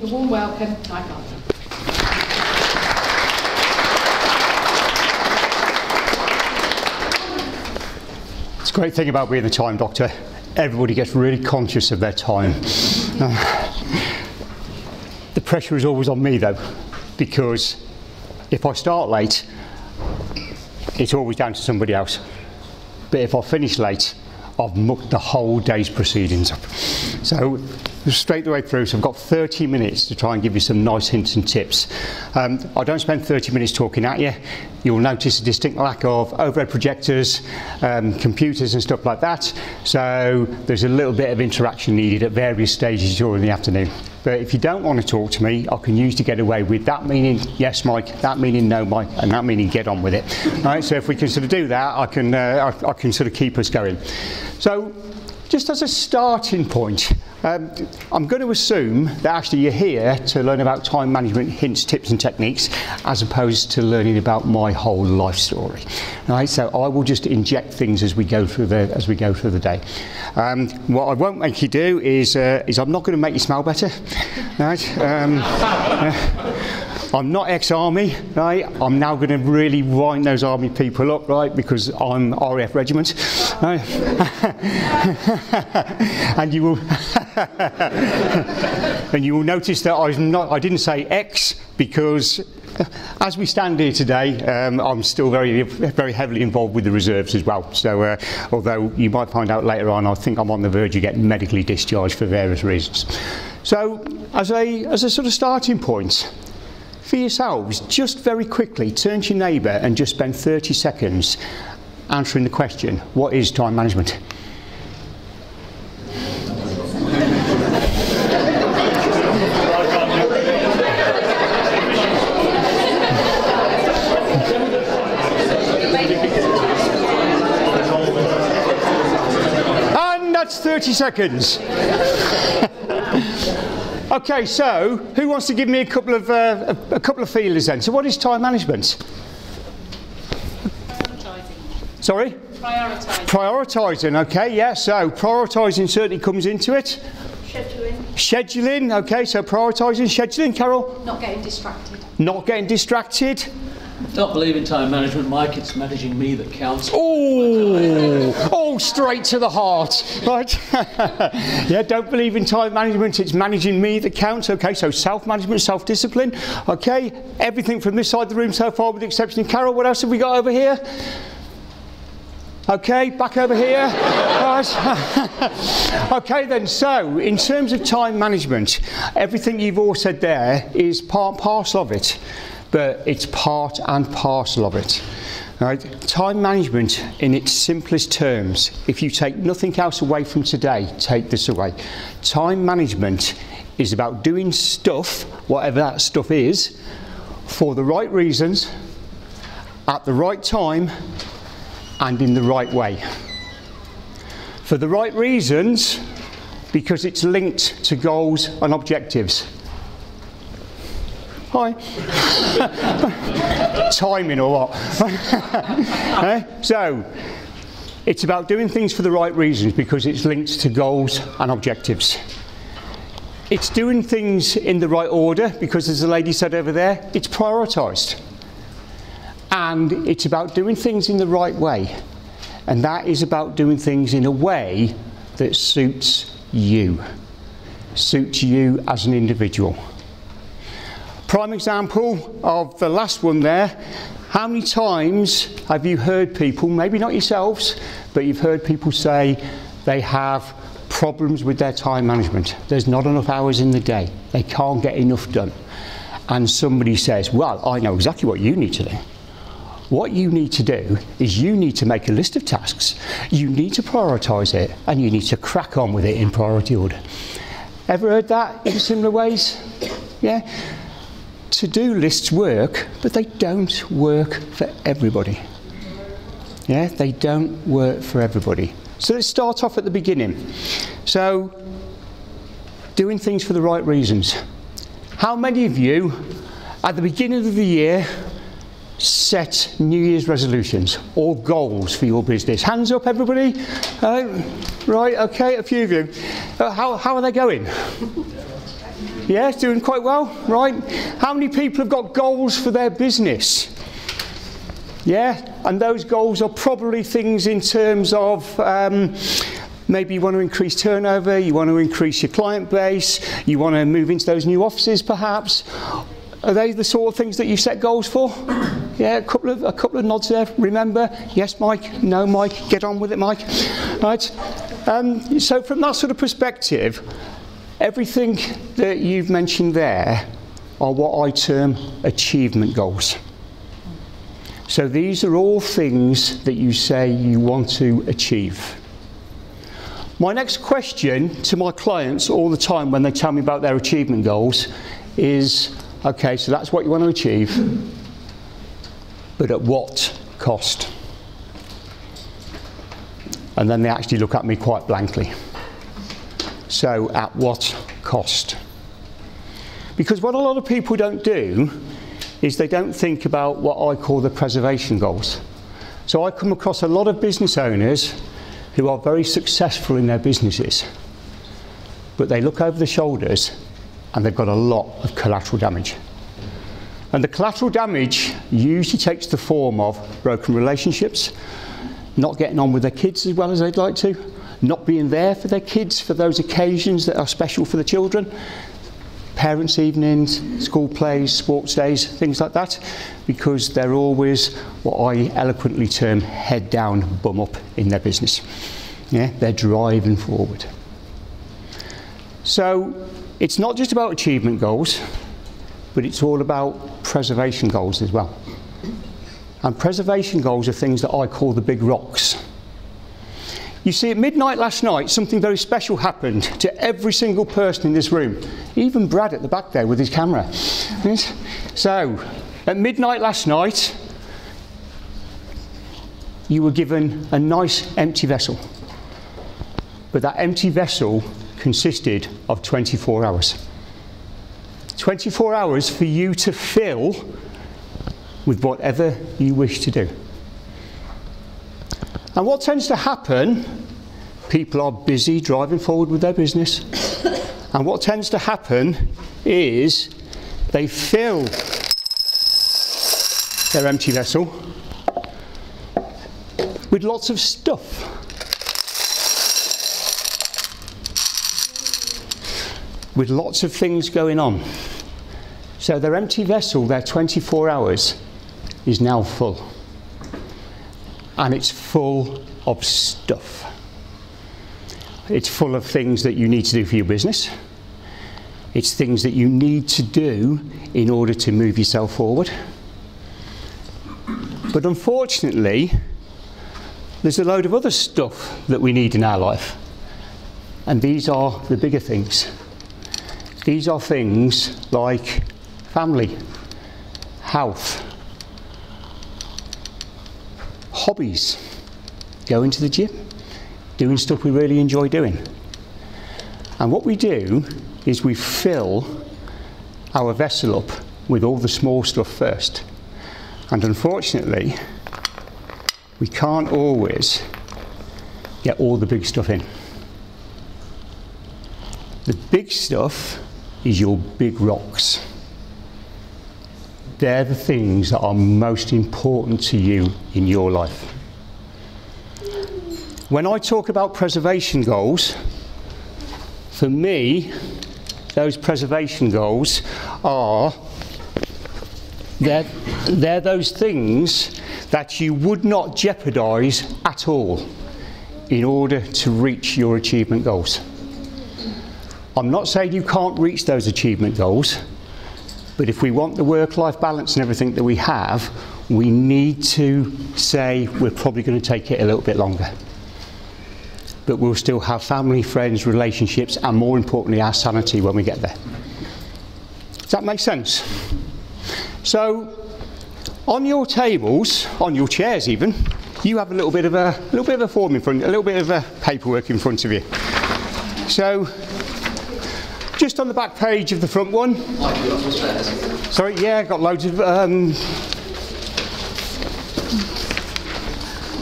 give a warm welcome, Mike Gardner. It's a great thing about being a Time Doctor. Everybody gets really conscious of their time. The pressure is always on me though, because if I start late, it's always down to somebody else. But if I finish late, I've mucked the whole day's proceedings up. So straight the way through, so I've got 30 minutes to try and give you some nice hints and tips. I don't spend 30 minutes talking at you. You'll notice a distinct lack of overhead projectors, computers and stuff like that. So there's a little bit of interaction needed at various stages during the afternoon. But if you don't want to talk to me, I can usually get away with that meaning yes, Mike, that meaning no, Mike, and that meaning get on with it. All right, so if we can sort of do that, I can sort of keep us going. So just as a starting point, I'm going to assume that actually you're here to learn about time management hints, tips and techniques as opposed to learning about my whole life story. All right, so I will just inject things as we go through the, day. What I won't make you do is I'm not going to make you smell better. Right? I'm not ex-army, right? I'm now going to really wind those army people up, right? Because I'm RAF regiment, right? And you will, and you will notice that I didn't say ex, because as we stand here today, I'm still very heavily involved with the reserves as well. So although you might find out later on, I think I'm on the verge of getting medically discharged for various reasons. So as a sort of starting point, for yourselves, just very quickly, turn to your neighbour and just spend 30 seconds answering the question, what is time management? And that's 30 seconds. Okay, so who wants to give me a couple of feelers then? So, what is time management? Prioritising. Sorry? Prioritising. Prioritising. Okay, yeah. So prioritising certainly comes into it. Scheduling. Scheduling. Okay, so prioritising, scheduling. Carol. Not getting distracted. Not getting distracted. Don't believe in time management, Mike. It's managing me that counts. Oh, all straight to the heart, right? Yeah, don't believe in time management. It's managing me that counts. Okay, so self-management, self-discipline. Okay, everything from this side of the room so far, with the exception of Carol. What else have we got over here? Okay, back over here. Right. Okay then, so in terms of time management, everything you've all said there is part and parcel of it. But it's part and parcel of it. Right? Time management in its simplest terms, if you take nothing else away from today, take this away. Time management is about doing stuff, whatever that stuff is, for the right reasons, at the right time, and in the right way. For the right reasons, because it's linked to goals and objectives. Hi. Timing or what? Eh? So, it's about doing things for the right reasons because it's linked to goals and objectives. It's doing things in the right order because, as the lady said over there, it's prioritised. And it's about doing things in the right way. And that is about doing things in a way that suits you as an individual. Prime example of the last one there. How many times have you heard people, maybe not yourselves, but you've heard people say they have problems with their time management. There's not enough hours in the day. They can't get enough done. And somebody says, well, I know exactly what you need to do. What you need to do is you need to make a list of tasks. You need to prioritise it and you need to crack on with it in priority order. Ever heard that in similar ways? Yeah? To-do lists work, but they don't work for everybody. Yeah, they don't work for everybody. So let's start off at the beginning. So, doing things for the right reasons. How many of you, at the beginning of the year, set New Year's resolutions or goals for your business? Hands up, everybody. Right, okay, a few of you. How are they going? Yeah, it's doing quite well, right? How many people have got goals for their business? Yeah, and those goals are probably things in terms of maybe you want to increase turnover, you want to increase your client base, you want to move into those new offices perhaps. Are they the sort of things that you set goals for? Yeah, a couple of nods there. Remember, yes, Mike, no, Mike, get on with it, Mike. Right. So from that sort of perspective, everything that you've mentioned there are what I term achievement goals. So these are all things that you say you want to achieve. My next question to my clients all the time when they tell me about their achievement goals is, okay, so that's what you want to achieve, but at what cost? And then they actually look at me quite blankly. So at what cost? Because what a lot of people don't do is they don't think about what I call the preservation goals. So I come across a lot of business owners who are very successful in their businesses, but they look over the shoulders and they've got a lot of collateral damage. And the collateral damage usually takes the form of broken relationships, not getting on with their kids as well as they'd like to, not being there for their kids for those occasions that are special for the children, parents' evenings, school plays, sports days, things like that, because they're always what I eloquently term head down, bum up in their business. Yeah, they're driving forward. So it's not just about achievement goals, but it's all about preservation goals as well. And preservation goals are things that I call the big rocks. You see, at midnight last night, something very special happened to every single person in this room. Even Brad at the back there with his camera. Yes. So, at midnight last night, you were given a nice empty vessel. But that empty vessel consisted of 24 hours. 24 hours for you to fill with whatever you wish to do. And what tends to happen, people are busy driving forward with their business. And what tends to happen is they fill their empty vessel with lots of stuff. With lots of things going on. So their empty vessel, their 24 hours, is now full. And it's full of stuff. It's full of things that you need to do for your business. It's things that you need to do in order to move yourself forward. But unfortunately, there's a load of other stuff that we need in our life. And these are the bigger things. These are things like family, health, hobbies, going to the gym, doing stuff we really enjoy doing. And what we do is we fill our vessel up with all the small stuff first. And unfortunately, we can't always get all the big stuff in. The big stuff is your big rocks. They're the things that are most important to you in your life. When I talk about preservation goals, for me, those preservation goals are, they're those things that you would not jeopardize at all in order to reach your achievement goals. I'm not saying you can't reach those achievement goals, but if we want the work-life balance and everything that we have, we need to say we're probably going to take it a little bit longer. But we'll still have family, friends, relationships, and more importantly, our sanity when we get there. Does that make sense? So, on your tables, on your chairs even, you have a little bit of a form in front, a little bit of a paperwork in front of you. So, just on the back page of the front one. Sorry, yeah, got loads of.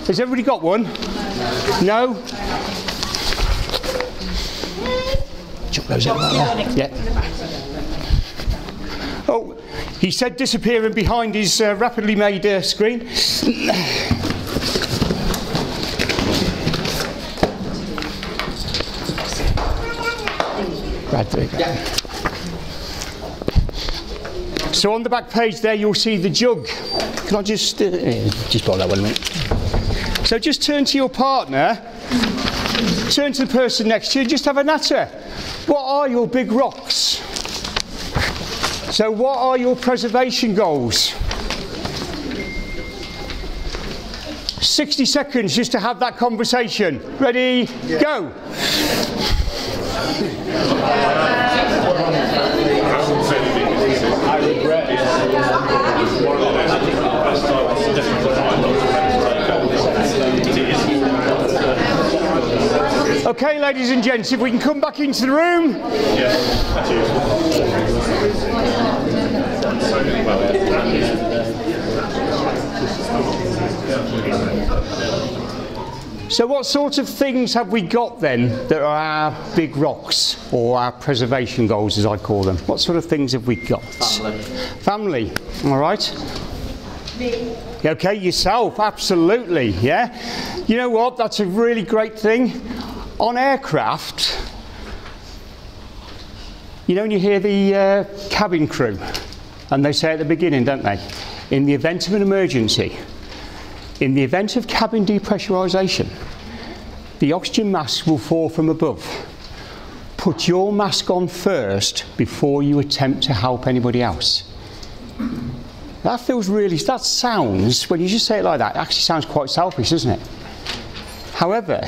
Has everybody got one? No? Do took those out. Yeah. Oh, he said disappearing behind his rapidly made screen. Right, there you go. Yeah. So on the back page there you'll see the jug. Can I just borrow that one a minute? So just turn to your partner. Turn to the person next to you, just have a natter. What are your big rocks? So what are your preservation goals? 60 seconds just to have that conversation. Ready? Yeah. Go. I regret it. One of the best times to different. Okay, ladies and gents, if we can come back into the room. So what sort of things have we got then that are our big rocks, or our preservation goals as I call them? What sort of things have we got? Family. Family, all right. Me. Okay, yourself, absolutely, yeah. You know what, that's a really great thing. On aircraft, you know when you hear the cabin crew, and they say at the beginning, don't they, in the event of an emergency, in the event of cabin depressurisation, the oxygen mask will fall from above. Put your mask on first before you attempt to help anybody else. That feels really, that sounds, when you just say it like that, it actually sounds quite selfish, doesn't it? However,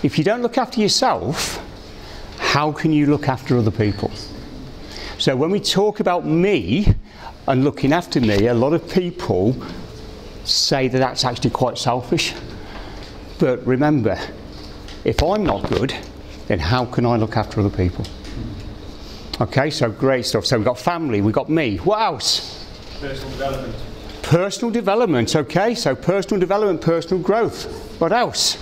if you don't look after yourself, how can you look after other people? So when we talk about me and looking after me, a lot of people say that that's actually quite selfish. But remember, if I'm not good, then how can I look after other people? Okay, so great stuff. So we've got family, we've got me. What else? Personal development. Personal development, okay. So personal development, personal growth. What else?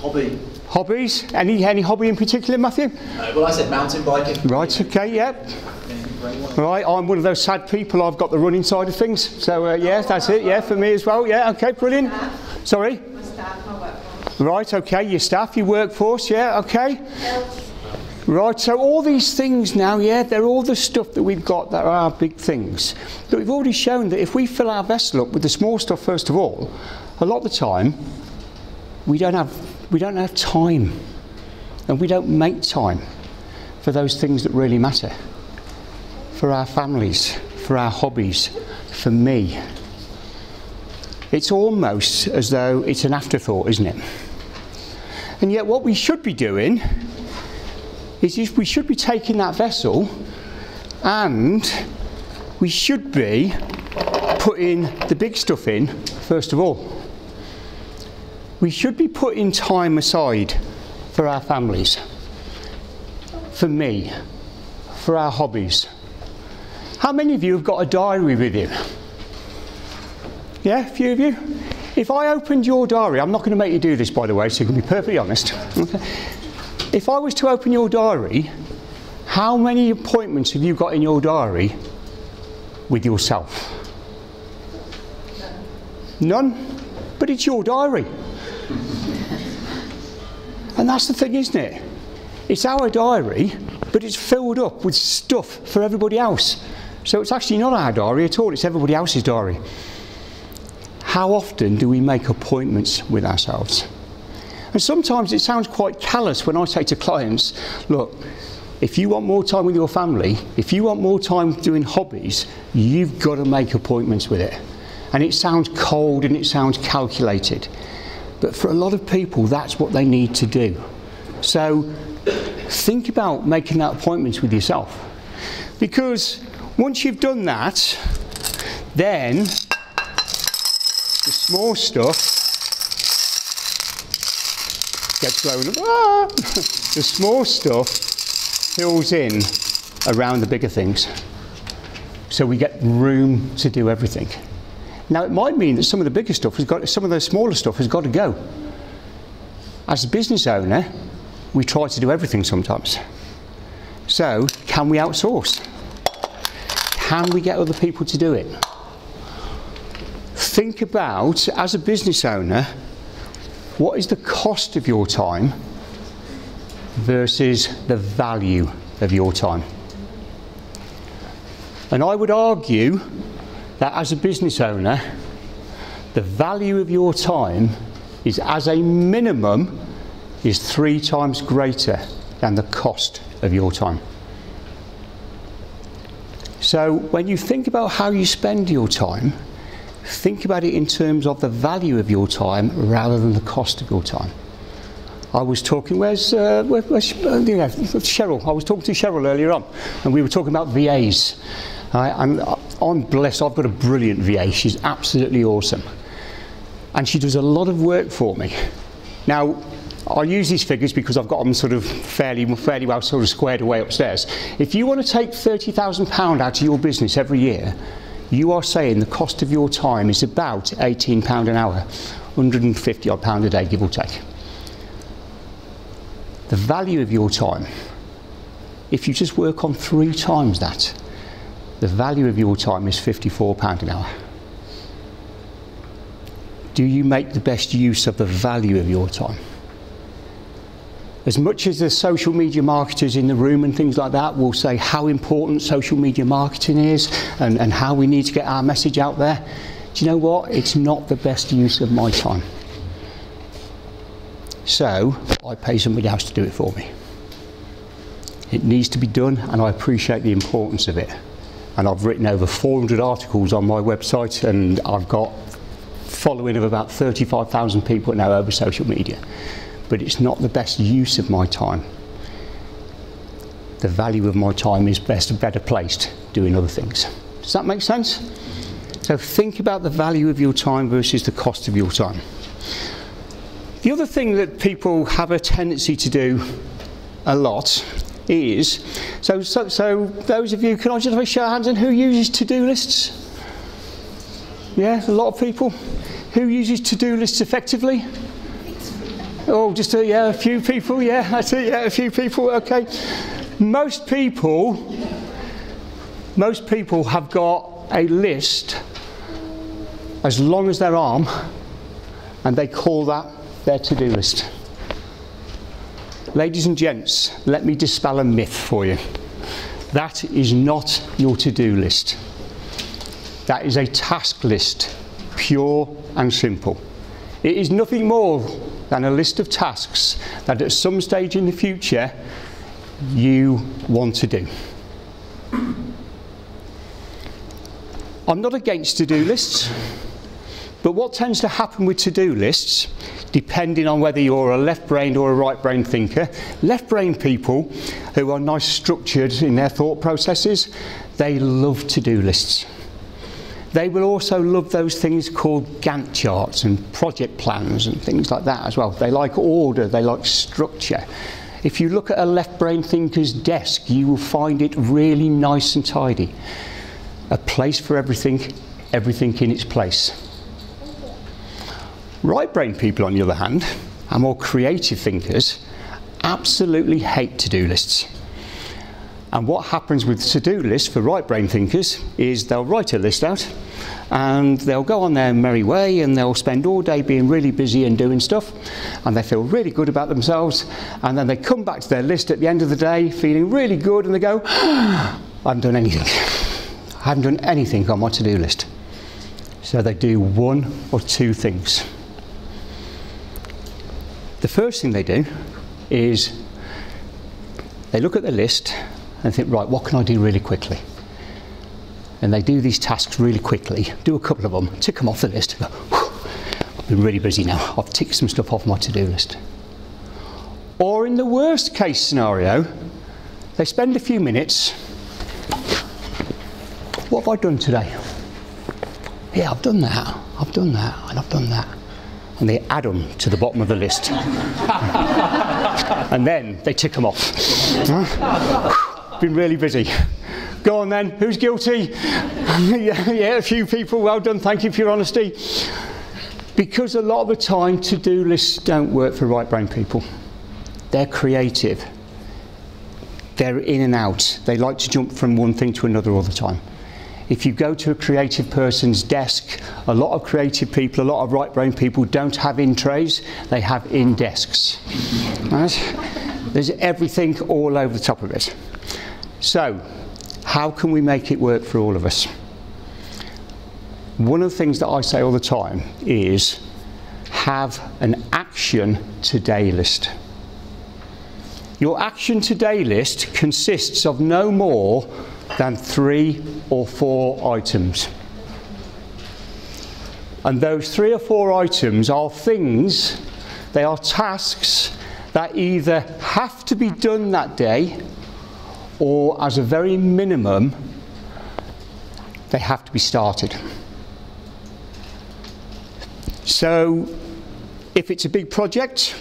Hobby. Hobbies? Any hobby in particular, Matthew? Well, I said mountain biking. Right, okay, yep. Yeah. Right, I'm one of those sad people, I've got the running side of things, so yeah, that's it, yeah, for me as well, yeah, okay, brilliant. Sorry? My staff, my workforce. Right, okay, your staff, your workforce, yeah, okay. Right, so all these things now, yeah, they're all the stuff that we've got that are our big things. But we've already shown that if we fill our vessel up with the small stuff first of all, a lot of the time, we don't have time, and we don't make time for those things that really matter. For our families, for our hobbies, for me. It's almost as though it's an afterthought, isn't it? And yet what we should be doing is we should be taking that vessel and we should be putting the big stuff in first of all. We should be putting time aside for our families, for me, for our hobbies. How many of you have got a diary with you? Yeah, a few of you? If I opened your diary, I'm not going to make you do this by the way, so you can be perfectly honest. Okay. If I was to open your diary, how many appointments have you got in your diary with yourself? None? But it's your diary. And that's the thing, isn't it? It's our diary, but it's filled up with stuff for everybody else. So it's actually not our diary at all, it's everybody else's diary. How often do we make appointments with ourselves? And sometimes it sounds quite callous when I say to clients, look, if you want more time with your family, if you want more time doing hobbies, you've got to make appointments with it. And it sounds cold and it sounds calculated. But for a lot of people, that's what they need to do. So think about making that appointment with yourself. Because once you've done that, then the small stuff gets blown up. Ah! The small stuff fills in around the bigger things. So we get room to do everything. Now it might mean that some of the bigger stuff has got, some of the smaller stuff has got to go. As a business owner, we try to do everything sometimes. So can we outsource? Can we get other people to do it? Think about, as a business owner, what is the cost of your time versus the value of your time? And I would argue that as a business owner, the value of your time is, as a minimum, is 3 times greater than the cost of your time. So when you think about how you spend your time, think about it in terms of the value of your time rather than the cost of your time. I was talking, Cheryl? I was talking to Cheryl earlier on, and we were talking about VAs. And I'm blessed, I've got a brilliant VA. She's absolutely awesome. And she does a lot of work for me. Now, I use these figures because I've got them sort of fairly well sort of squared away upstairs. If you want to take £30,000 out of your business every year, you are saying the cost of your time is about £18 an hour, 150 odd pound a day, give or take. The value of your time, if you just work on 3 times that, the value of your time is £54 an hour. Do you make the best use of the value of your time? As much as the social media marketers in the room and things like that will say how important social media marketing is and how we need to get our message out there, do you know what? It's not the best use of my time. So I pay somebody else to do it for me. It needs to be done, and I appreciate the importance of it. And I've written over 400 articles on my website, and I've got following of about 35,000 people now over social media. But it's not the best use of my time. The value of my time is better placed doing other things. Does that make sense? So think about the value of your time versus the cost of your time. The other thing that people have a tendency to do a lot is, so those of you, can I just have a show of hands on who uses to-do lists? Yeah, a lot of people. Who uses to-do lists effectively? Oh, just a few people, that's it, a few people, okay. Most people have got a list as long as their arm, and they call that their to-do list. Ladies and gents, let me dispel a myth for you. That is not your to-do list. That is a task list, pure and simple. It is nothing more than a list of tasks that at some stage in the future you want to do. I'm not against to-do lists, but what tends to happen with to-do lists, depending on whether you're a left-brained or a right-brained thinker, left-brained people who are nice structured in their thought processes, they love to-do lists. They will also love those things called Gantt charts and project plans and things like that as well. They like order, they like structure. If you look at a left-brain thinker's desk, you will find it really nice and tidy. A place for everything, everything in its place. Right-brain people, on the other hand, and more creative thinkers, absolutely hate to-do lists. And what happens with to-do lists for right-brain thinkers is they'll write a list out and they'll go on their merry way and they'll spend all day being really busy and doing stuff, and they feel really good about themselves, and then they come back to their list at the end of the day feeling really good, and they go, I haven't done anything. I haven't done anything on my to-do list. So they do 1 or 2 things. The first thing they do is they look at the list and think, right, what can I do really quickly? And they do these tasks really quickly, do a couple of them, tick them off the list, and go, I've been really busy now, I've ticked some stuff off my to-do list. Or in the worst case scenario, they spend a few minutes, what have I done today? Yeah, I've done that, and I've done that. And they add them to the bottom of the list. And then they tick them off. Been really busy. Go on then, who's guilty? Yeah, a few people, well done, thank you for your honesty. Because a lot of the time, to-do lists don't work for right-brain people. They're creative. They're in and out. They like to jump from one thing to another all the time. If you go to a creative person's desk, a lot of creative people, a lot of right-brain people don't have in trays, they have in desks. Right? There's everything all over the top of it. So, how can we make it work for all of us? One of the things that I say all the time is, have an action today list. Your action today list consists of no more than 3 or 4 items. And those 3 or 4 items are things, they are tasks that either have to be done that day or, as a very minimum, they have to be started. So, if it's a big project,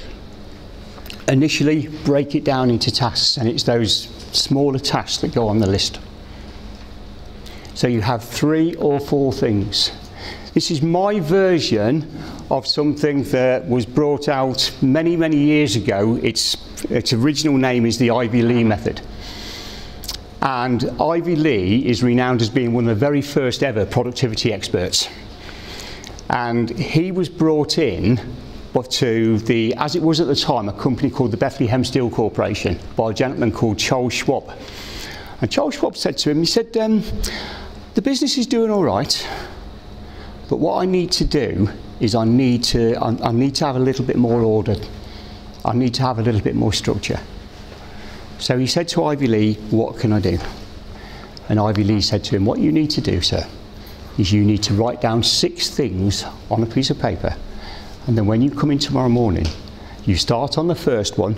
initially break it down into tasks, and it's those smaller tasks that go on the list. So you have 3 or 4 things. This is my version of something that was brought out many, many years ago. Its original name is the Ivy Lee method. And Ivy Lee is renowned as being one of the very first ever productivity experts. And he was brought in to the, as it was at the time, a company called the Bethlehem Steel Corporation by a gentleman called Charles Schwab. And Charles Schwab said to him, he said, the business is doing all right, but what I need to do is I need to have a little bit more order. I need to have a little bit more structure. So he said to Ivy Lee, what can I do? And Ivy Lee said to him, what you need to do, sir, is you need to write down 6 things on a piece of paper. And then when you come in tomorrow morning, you start on the first one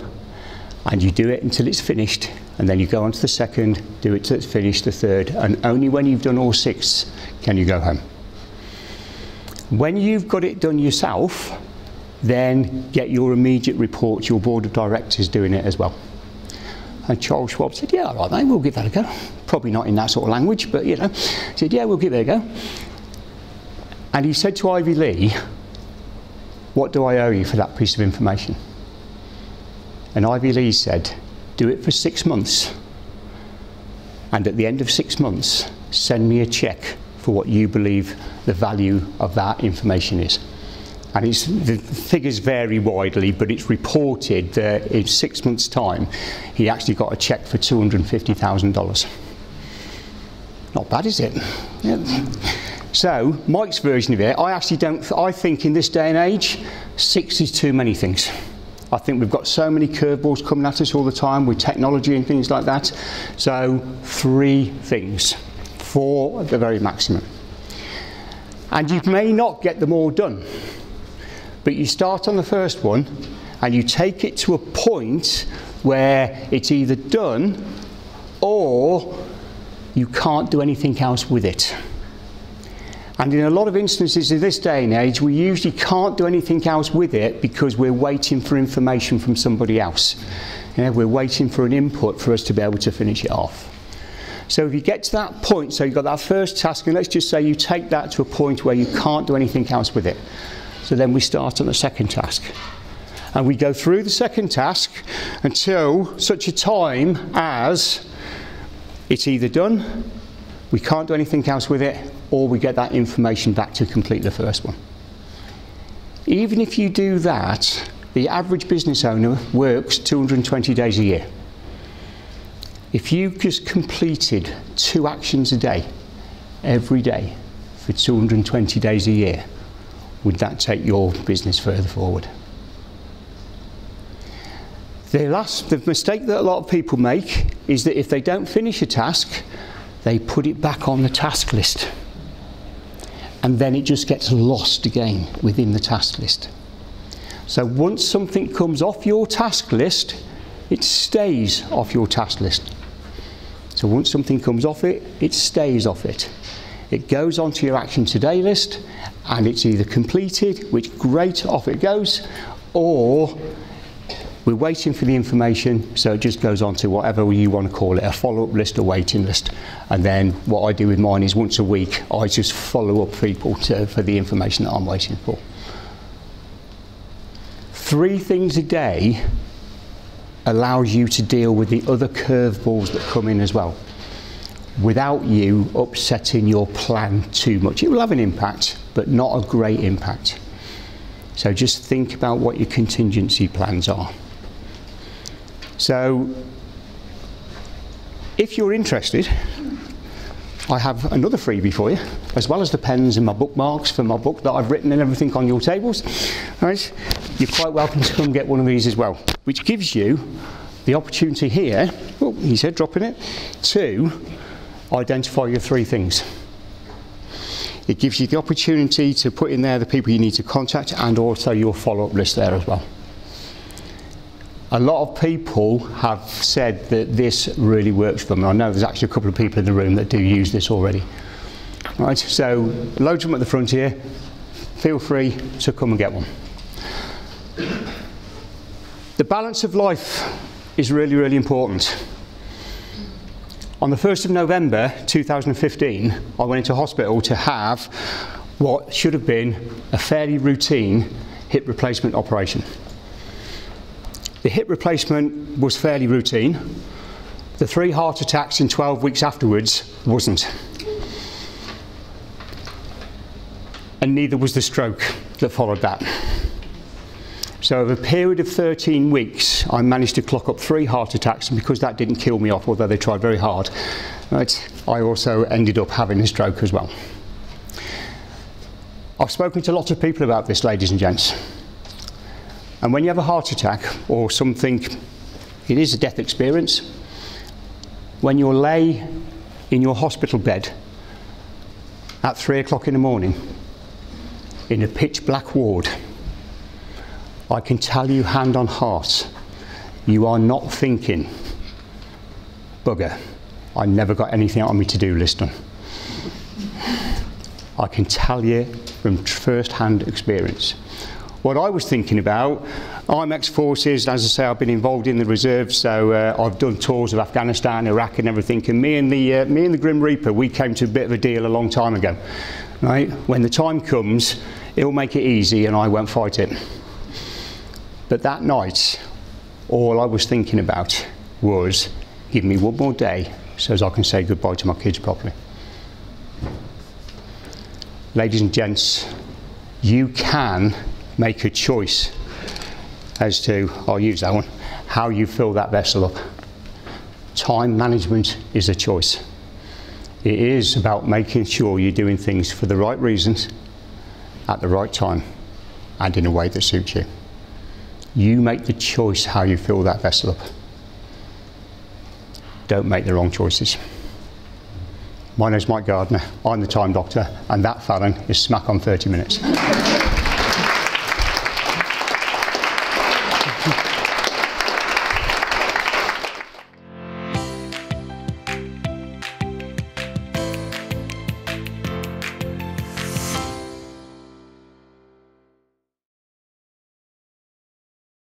and you do it until it's finished, and then you go on to the second, do it till it's finished, the third, and only when you've done all 6 can you go home. When you've got it done yourself, then get your immediate report, your board of directors doing it as well. And Charles Schwab said, yeah, all right, mate, we'll give that a go. Probably not in that sort of language, but you know, he said, yeah, we'll give it a go. And he said to Ivy Lee, what do I owe you for that piece of information? And Ivy Lee said, do it for 6 months, and at the end of 6 months, send me a check for what you believe the value of that information is. And it's, the figures vary widely, but it's reported that in 6 months' time, he actually got a check for $250,000. Not bad, is it? Yeah. So, Mike's version of it, I actually don't, I think in this day and age, 6 is too many things. I think we've got so many curveballs coming at us all the time with technology and things like that. So, 3 things, 4 at the very maximum. And you may not get them all done, but you start on the first one and you take it to a point where it's either done or you can't do anything else with it. And in a lot of instances in this day and age, we usually can't do anything else with it because we're waiting for information from somebody else. You know, we're waiting for an input for us to be able to finish it off. So if you get to that point, so you've got that first task, and let's just say you take that to a point where you can't do anything else with it. So then we start on the second task. And we go through the second task until such a time as it's either done, we can't do anything else with it, or we get that information back to complete the first one. Even if you do that, the average business owner works 220 days a year. If you've just completed 2 actions a day, every day, for 220 days a year, would that take your business further forward? The mistake that a lot of people make is that if they don't finish a task, they put it back on the task list. And then it just gets lost again within the task list. So once something comes off your task list, it stays off your task list. So once something comes off it, it stays off it. It goes onto your action today list, and it's either completed, which great, off it goes, or we're waiting for the information, so it just goes on to whatever you want to call it, a follow-up list, a waiting list. And then what I do with mine is once a week, I just follow up people for the information that I'm waiting for. 3 things a day allows you to deal with the other curveballs that come in as well, without you upsetting your plan too much. It will have an impact, but not a great impact. So just think about what your contingency plans are. So if you're interested, I have another freebie for you, as well as the pens and my bookmarks for my book that I've written and everything on your tables. Right? You're quite welcome to come get one of these as well, which gives you the opportunity here, oh, he said dropping it, to identify your three things. It gives you the opportunity to put in there the people you need to contact and also your follow-up list there as well. A lot of people have said that this really works for them. I know there's actually a couple of people in the room that do use this already. Right, so loads of them at the front here. Feel free to come and get one. The balance of life is really, really important. On the 1st of November 2015, I went into hospital to have what should have been a fairly routine hip replacement operation. The hip replacement was fairly routine. The 3 heart attacks in 12 weeks afterwards wasn't. And neither was the stroke that followed that. So over a period of 13 weeks, I managed to clock up 3 heart attacks, and because that didn't kill me off, although they tried very hard, right, I also ended up having a stroke as well. I've spoken to lots of people about this, ladies and gents. And when you have a heart attack or something, it is a death experience. When you lay in your hospital bed at 3 o'clock in the morning in a pitch black ward, I can tell you hand on heart, you are not thinking, bugger, I never got anything on my to-do list done. I can tell you from first-hand experience. What I was thinking about, I'm ex-forces, as I say, I've been involved in the reserves, so I've done tours of Afghanistan, Iraq and everything, and me and the Grim Reaper, we came to a bit of a deal a long time ago. Right? When the time comes, it'll make it easy and I won't fight it. But that night, all I was thinking about was, give me one more day so as I can say goodbye to my kids properly. Ladies and gents, you can make a choice as to, I'll use that one, how you fill that vessel up. Time management is a choice. It is about making sure you're doing things for the right reasons, at the right time, and in a way that suits you. You make the choice how you fill that vessel up. Don't make the wrong choices. My name's Mike Gardner, I'm the Time Doctor, and that Fallon is smack on 30 minutes.